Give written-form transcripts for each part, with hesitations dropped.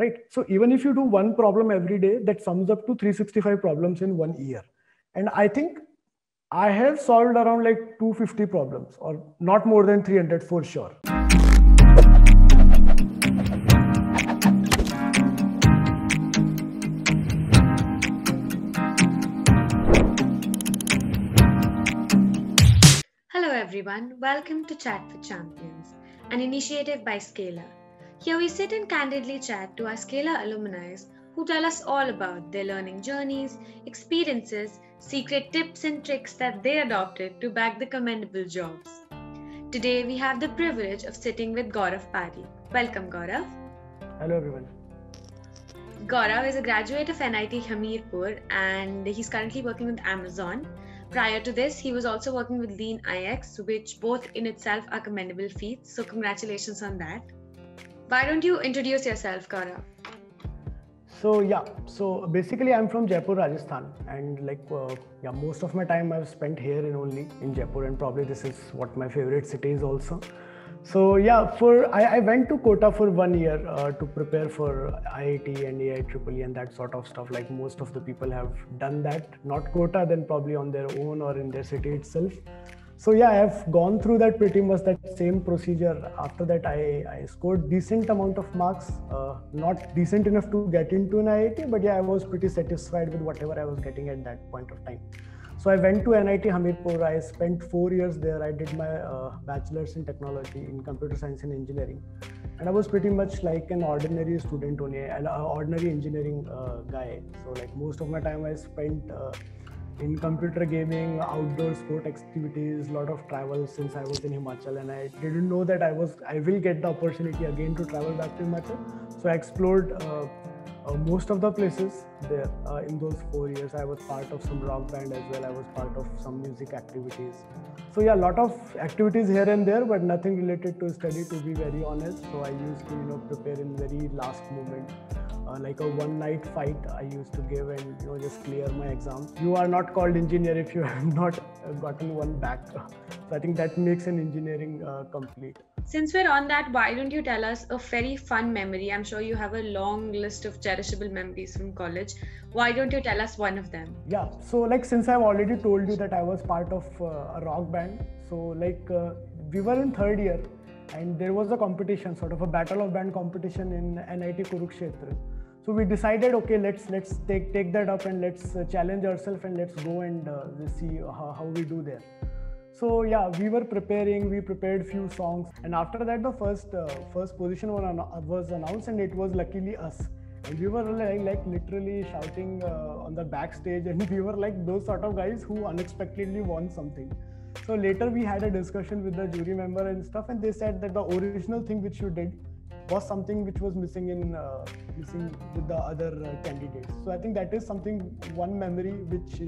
right? So even if you do one problem every day, that sums up to 365 problems in 1 year. And I think I have solved around like 250 problems, or not more than 300 for sure. Hello everyone, welcome to Chat With Champions, an initiative by Scaler. Here we sit and candidly chat to our Scaler alumni who tell us all about their learning journeys, experiences, secret tips and tricks that they adopted to bag the commendable jobs. Today we have the privilege of sitting with Gaurav Pareek. Welcome Gaurav. Hello everyone. Gaurav is a graduate of NIT Hamirpur and he's currently working with Amazon. Prior to this, he was also working with Lean IX, which both in itself are commendable feats. So congratulations on that. Why don't you introduce yourself, Gaurav? So basically I'm from Jaipur, Rajasthan, and most of my time I've spent here and only in Jaipur, and probably this is what my favorite city is also. So yeah, I went to Kota for 1 year to prepare for IIT and AIEEE and that sort of stuff. Like most of the people have done that, not Kota, then probably on their own or in their city itself. So yeah, I have gone through that pretty much that same procedure. After that, I scored decent amount of marks, not decent enough to get into an IIT, but yeah, I was pretty satisfied with whatever I was getting at that point of time. So I went to NIT Hamirpur. I spent 4 years there. I did my bachelor's in technology in computer science and engineering, and I was pretty much like an ordinary student only, an ordinary engineering guy. So like most of my time I spent in computer gaming, outdoor sport activities, lot of travel since I was in Himachal, and I didn't know that I will get the opportunity again to travel back to Himachal. So I explored most of the places there in those 4 years. I was part of some rock band as well. I was part of some music activities. So yeah, a lot of activities here and there, but nothing related to study, to be very honest. So I used to, prepare in very last moment, like a one-night fight I used to give and, just clear my exams. You are not called engineer if you have not gotten one back. So I think that makes an engineering complete. Since we're on that, why don't you tell us a very fun memory? I'm sure you have a long list of cherishable memories from college. Why don't you tell us one of them? Yeah, so since I've already told you that I was part of a rock band, so we were in third year and there was a competition, sort of a battle of band competition in NIT Kurukshetra. So we decided, okay, let's take that up and let's challenge ourselves and let's go and see how we do there. So yeah, we prepared few songs, and after that the first position was announced, and it was luckily us. And we were like literally shouting on the backstage, and we were like those sort of guys who unexpectedly won something. So later we had a discussion with the jury member and stuff, and they said that the original thing which you did was something which was missing with the other candidates. So I think that is one memory which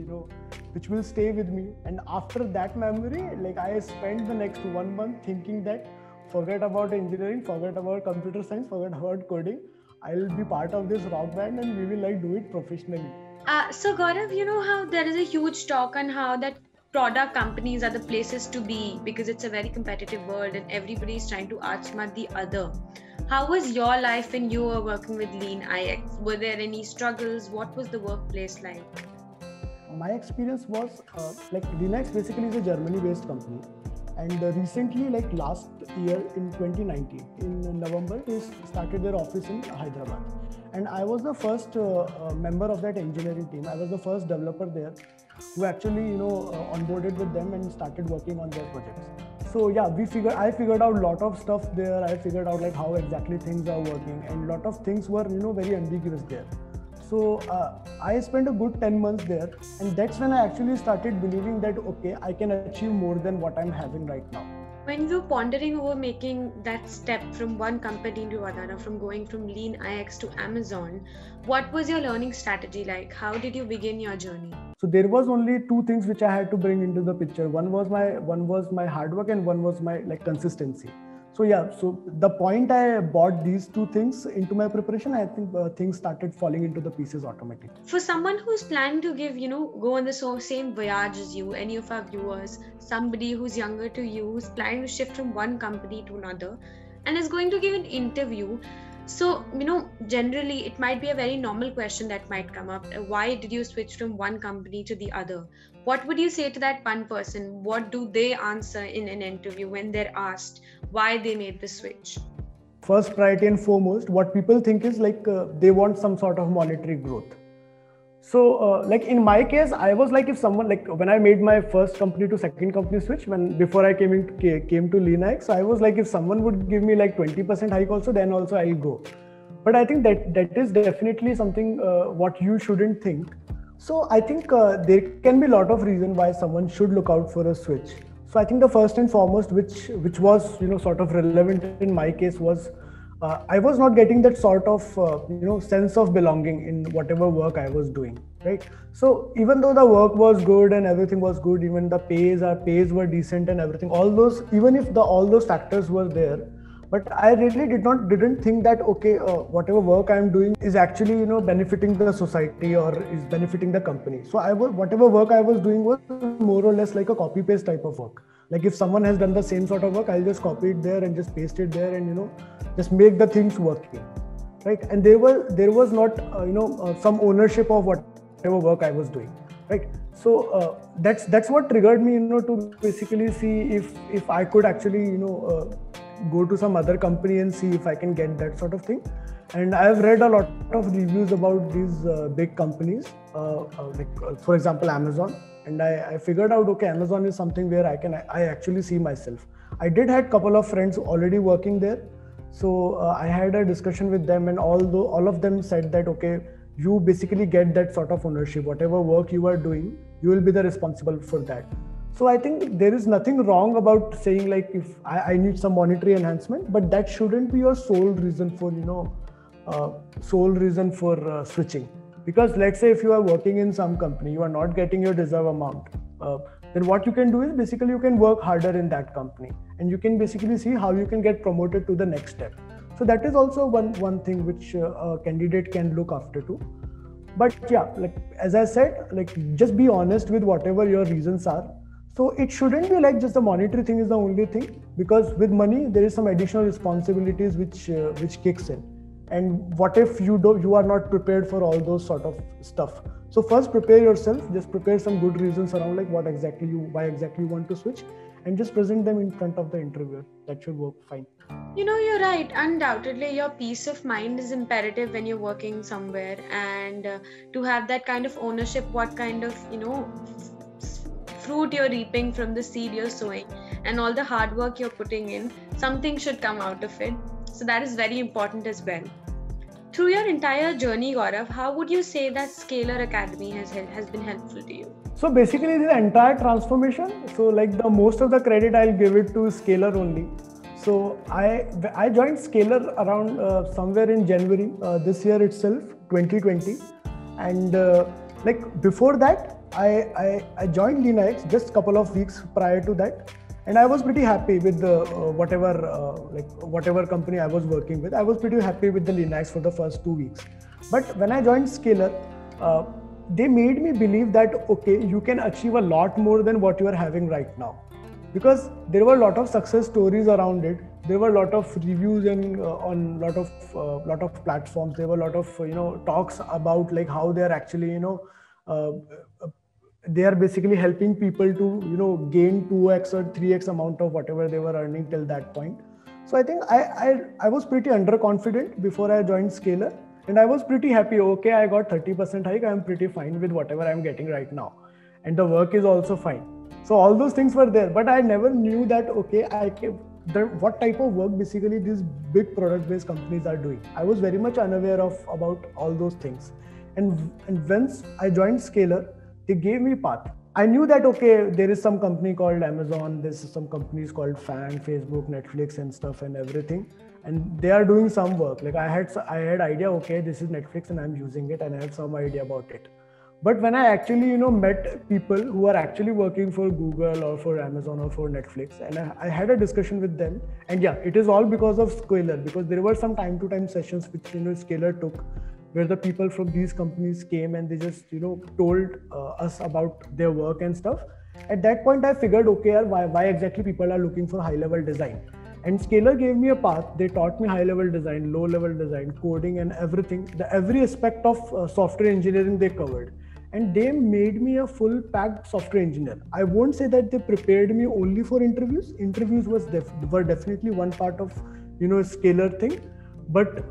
which will stay with me. And after that memory, I spent the next 1 month thinking that forget about engineering, forget about computer science, forget about coding. I'll be part of this rock band and we will do it professionally. So Gaurav, you know how there is a huge talk on how that product companies are the places to be because it's a very competitive world and everybody is trying to outsmart the other. How was your life when you were working with Lean IX? Were there any struggles? What was the workplace like? My experience was Lean IX basically is a Germany-based company. And recently, last year in 2019, in November, they started their office in Hyderabad. And I was the first member of that engineering team. I was the first developer there who actually, onboarded with them and started working on their projects. So yeah, I figured out a lot of stuff there. I figured out how exactly things are working, and a lot of things were, very ambiguous there. So I spent a good 10 months there, and that's when I actually started believing that, okay, I can achieve more than what I'm having right now. When you were pondering over making that step from one company to another, from going from Lean IX to Amazon, what was your learning strategy like? How did you begin your journey? So there was only two things which I had to bring into the picture. One was my hard work, and one was my consistency. So yeah, so the point I brought these two things into my preparation, I think things started falling into the pieces automatically. For someone who's planning to go on the same voyage as you, any of our viewers, somebody who's younger to you, who's planning to shift from one company to another and is going to give an interview, So, generally, it might be a very normal question that might come up. Why did you switch from one company to the other? What would you say to that one person? What do they answer in an interview when they're asked why they made the switch? First priority and foremost, what people think is they want some sort of monetary growth. So in my case, I was if someone, when I made my first company to second company switch, before I came to Lean IX, I was if someone would give me 20% hike also, then also I'll go. But I think that is definitely something what you shouldn't think. So I think there can be a lot of reason why someone should look out for a switch. So I think the first and foremost, which was sort of relevant in my case was, I was not getting that sort of sense of belonging in whatever work I was doing, right? So even though the work was good and everything was good, even the pays were decent and everything, all those factors were there, but I really didn't think that okay, whatever work I'm doing is actually benefiting the society or is benefiting the company. So whatever work I was doing was more or less a copy paste type of work. If someone has done the same sort of work, I'll just copy it there and just paste it there and just make the things working, right? And there was not some ownership of whatever work I was doing, right? So that's what triggered me to basically see if I could actually go to some other company and see if I can get that sort of thing. And I've read a lot of reviews about these big companies, for example Amazon. And I figured out, okay, Amazon is something where I actually see myself. I did had a couple of friends already working there. So I had a discussion with them, and all of them said that, okay, you basically get that sort of ownership. Whatever work you are doing, you will be the responsible for that. So I think there is nothing wrong about saying if I need some monetary enhancement, but that shouldn't be your sole reason for, switching. Because let's say if you are working in some company, you are not getting your deserved amount, then what you can do is basically you can work harder in that company and you can basically see how you can get promoted to the next step. So that is also one thing which a candidate can look after too. But yeah, as I said, just be honest with whatever your reasons are. So it shouldn't be just the monetary thing is the only thing, because with money, there is some additional responsibilities which kicks in. And what if you are not prepared for all those sort of stuff? So first prepare yourself, just prepare some good reasons around why exactly you want to switch, and just present them in front of the interviewer. That should work fine. You're right. Undoubtedly, your peace of mind is imperative when you're working somewhere, and to have that kind of ownership, what kind of, fruit you're reaping from the seed you're sowing and all the hard work you're putting in, something should come out of it. So that is very important as well. Through your entire journey, Gaurav, how would you say that Scaler Academy has been helpful to you? So basically the entire transformation, so the most of the credit I'll give it to Scaler only. So I joined Scaler around somewhere in January this year itself, 2020. And before that, I joined Lean IX just couple of weeks prior to that. And I was pretty happy with whatever company I was working with. I was pretty happy with the Lean IX for the first 2 weeks. But when I joined Scaler, they made me believe that, okay, you can achieve a lot more than what you are having right now. Because there were a lot of success stories around it. There were a lot of reviews on lot of platforms. There were a lot of, talks about how they are actually, they are basically helping people to gain 2x or 3x amount of whatever they were earning till that point. So I think I was pretty underconfident before I joined Scaler, and I was pretty happy. Okay, I got 30% hike. I'm pretty fine with whatever I'm getting right now, and the work is also fine. So all those things were there, but I never knew that okay, what type of work basically these big product-based companies are doing. I was very much unaware about all those things, and once I joined Scaler, they gave me path. I knew that, okay, there is some company called Amazon, there's some companies called Fan, Facebook, Netflix and stuff and everything. And they are doing some work. I had idea, okay, this is Netflix and I'm using it and I had some idea about it. But when I actually, met people who are actually working for Google or for Amazon or for Netflix, and I had a discussion with them. And yeah, it is all because of Scaler, because there were some time to time sessions which, Scaler took, where the people from these companies came and they just, told us about their work and stuff. At that point, I figured, okay, why exactly people are looking for high-level design? And Scaler gave me a path. They taught me high-level design, low-level design, coding and everything. Every aspect of software engineering they covered. And they made me a full-packed software engineer. I won't say that they prepared me only for interviews. Interviews were definitely one part of, Scaler thing. But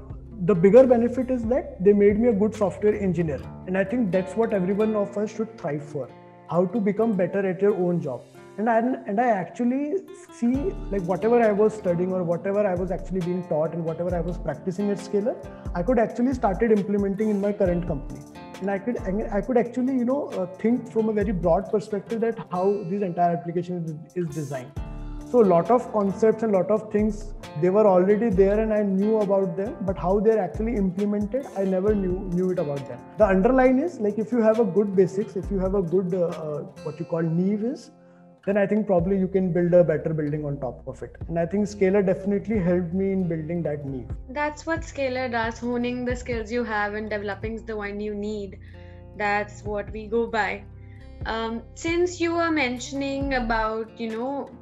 the bigger benefit is that they made me a good software engineer. And I think that's what everyone of us should thrive for. How to become better at your own job. And I actually see, like, whatever I was studying or whatever I was actually being taught and whatever I was practicing at Scaler, I could actually started implementing in my current company. And I could actually, think from a very broad perspective that how this entire application is designed. So a lot of concepts and a lot of things, they were already there and I knew about them, but how they're actually implemented, I never knew it about them. The underline is, like, if you have a good basics, if you have a good, what you call naive is, then I think probably you can build a better building on top of it. And I think Scaler definitely helped me in building that need. That's what Scaler does, honing the skills you have and developing the one you need. That's what we go by. Since you were mentioning about,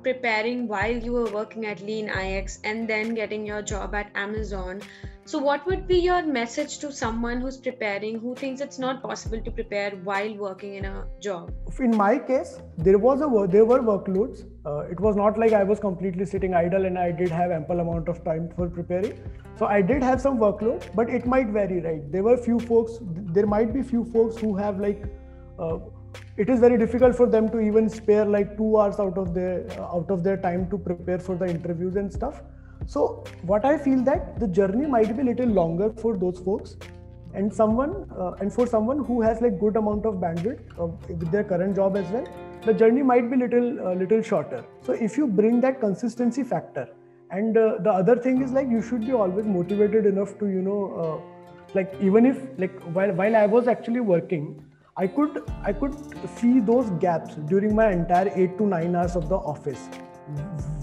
preparing while you were working at Lean IX and then getting your job at Amazon. So what would be your message to someone who's preparing, who thinks it's not possible to prepare while working in a job? In my case, there were workloads. It was not like I was completely sitting idle, and I did have ample amount of time for preparing. So I did have some workload, but it might vary, right? There might be few folks who have it is very difficult for them to even spare like 2 hours out of their time to prepare for the interviews and stuff. So what I feel that the journey might be a little longer for those folks, and for someone who has like good amount of bandwidth with their current job as well, the journey might be little shorter. So if you bring that consistency factor, and the other thing is, like, you should be always motivated enough to even if while I was actually working, I could see those gaps during my entire 8 to 9 hours of the office.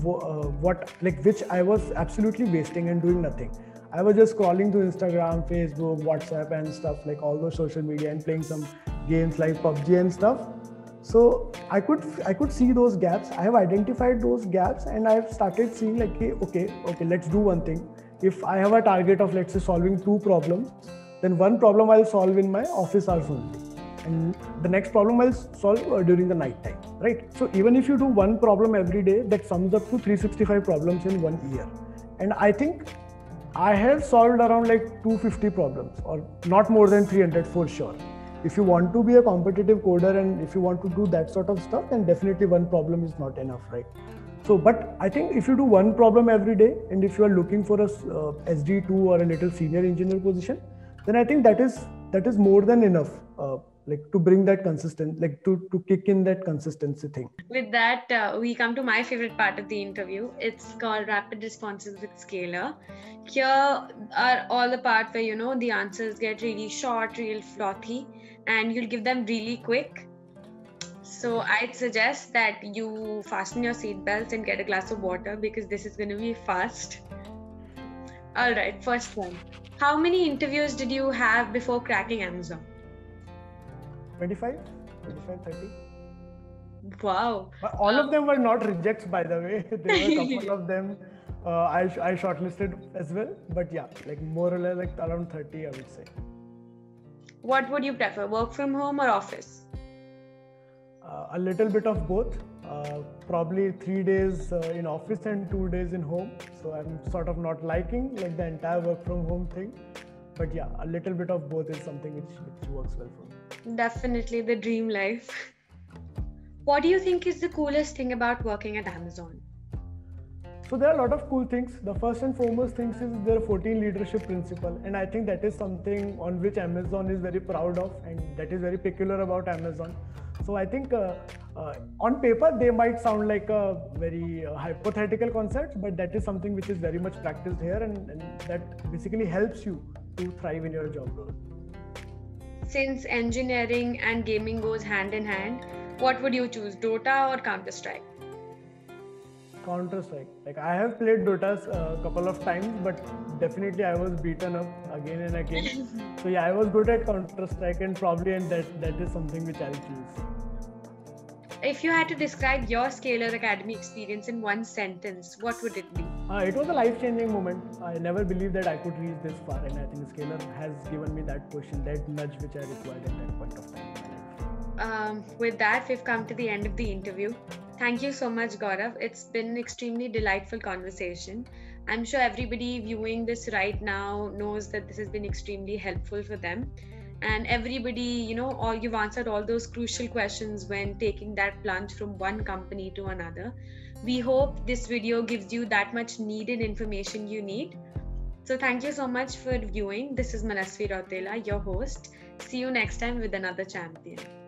Which I was absolutely wasting and doing nothing. I was just scrolling through Instagram, Facebook, WhatsApp and stuff, like all those social media, and playing some games like PUBG and stuff. So I could see those gaps. I have identified those gaps, and I have started seeing like, okay, let's do one thing. If I have a target of, let's say, solving 2 problems, then one problem I'll solve in my office hours only. And the next problem I'll solve during the night time, right? So even if you do one problem every day, that sums up to 365 problems in 1 year. And I think I have solved around like 250 problems, or not more than 300 for sure. If you want to be a competitive coder and if you want to do that sort of stuff, then definitely one problem is not enough, right? So, but I think if you do one problem every day, and if you are looking for a SD2 or a little senior engineer position, then I think that is more than enough. To bring that consistent, to kick in that consistency thing. With that, we come to my favorite part of the interview. It's called Rapid Responses with Scaler. Here are all the parts where, the answers get really short, real frothy, and you'll give them really quick. So I'd suggest that you fasten your seatbelts and get a glass of water, because this is going to be fast. All right, first one. How many interviews did you have before cracking Amazon? 25, 30. Wow. All of them were not rejects, by the way. There were a couple of them I shortlisted as well. But yeah, more or less around 30, I would say. What would you prefer, work from home or office? A little bit of both. Probably 3 days in office and 2 days in home. So I'm sort of not liking the entire work from home thing. But yeah, a little bit of both is something which works well for me. Definitely the dream life. What do you think is the coolest thing about working at Amazon? So there are a lot of cool things. The first and foremost thing is their 14 leadership principle, and I think that is something on which Amazon is very proud of, and that is very peculiar about Amazon. So I think on paper they might sound like a very hypothetical concept, but that is something which is very much practiced here, and that basically helps you to thrive in your job role. Since engineering and gaming goes hand in hand, what would you choose, Dota or Counter-Strike? Counter-Strike. I have played Dota a couple of times, but definitely I was beaten up again and again. So yeah, I was good at Counter-Strike, and that is something which I'll choose. If you had to describe your Scaler Academy experience in one sentence, what would it be? It was a life-changing moment. I never believed that I could reach this far, and I think Scaler has given me that push and that nudge which I required at that point of time. With that, we've come to the end of the interview. Thank you so much, Gaurav. It's been an extremely delightful conversation. I'm sure everybody viewing this right now knows that this has been extremely helpful for them. And everybody, you've answered all those crucial questions when taking that plunge from one company to another. We hope this video gives you that much needed information you need. So thank you so much for viewing. This is Manasvi Rautela, your host. See you next time with another champion.